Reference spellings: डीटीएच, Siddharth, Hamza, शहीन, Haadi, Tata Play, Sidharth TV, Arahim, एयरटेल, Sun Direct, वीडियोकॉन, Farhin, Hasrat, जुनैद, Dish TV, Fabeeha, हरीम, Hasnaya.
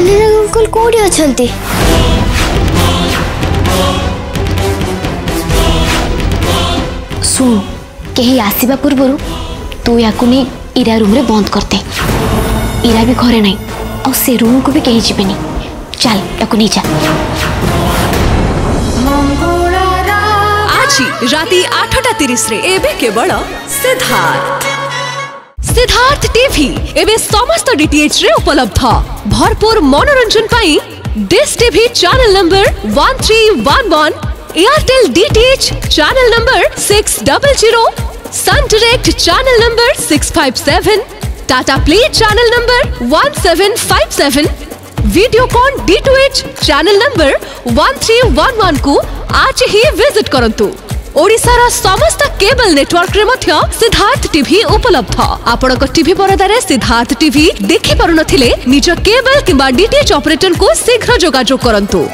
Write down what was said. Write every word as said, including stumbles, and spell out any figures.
अनुराग uncle कौड़ी अच्छे सुन कहीं आसवा पूर्व तू या इरा रूम रे बंद करते इरा भी घरे ना और से रूम को भी कहीं जीवेनी चल ताको नहीं चल आज राती आठटा तीस एबे केवल सिद्धार्थ सिद्धार्थ टीवी एवं समस्त डीटीएच रे उपलब्ध भरपूर मनोरंजन पाई Dish TV channel number one three one one, एयरटेल डीटीएच channel number six double zero, Sun Direct channel number six five seven, Tata Play channel number one seven five seven, वीडियोकॉन डीटीएच channel number one three one one को आज ही visit करंतु। ओडिशार समस्त cable network रे मध्य Siddharth TV उपलब्ध। आपण TV परदार Siddharth TV देखि पारुनथिले निज केबल किबा डीटीएच ऑपरेटर को शीघ्र जोगाजोग करंतु।